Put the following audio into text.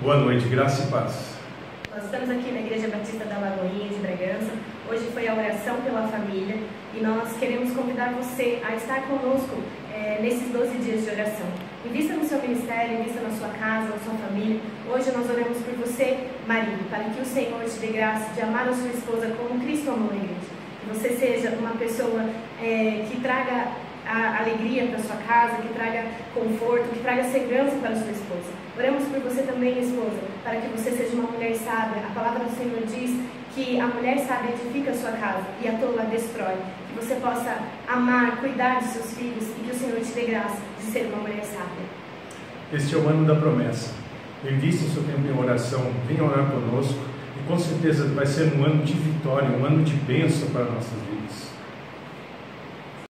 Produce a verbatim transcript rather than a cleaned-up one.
Boa noite, graça e paz. Nós estamos aqui na Igreja Batista da Lagoinha de Bragança. Hoje foi a oração pela família e nós queremos convidar você a estar conosco é, nesses doze dias de oração. Invista no seu ministério, invista na sua casa, na sua família. Hoje nós oramos por você, marido, para que o Senhor te dê graça de amar a sua esposa como Cristo amou a igreja. Que você seja uma pessoa é, que traga a alegria para a sua casa, que traga conforto, que traga segurança para a sua esposa. Oramos por você também, esposa, para que você seja uma mulher sábia. A palavra do Senhor diz que a mulher sábia edifica a sua casa e a tola destrói. Que você possa amar, cuidar de seus filhos e que o Senhor te dê graça de ser uma mulher sábia. Este é o ano da promessa. Invista o seu tempo em oração, venha orar conosco e com certeza vai ser um ano de vitória, um ano de bênção para nossas vidas.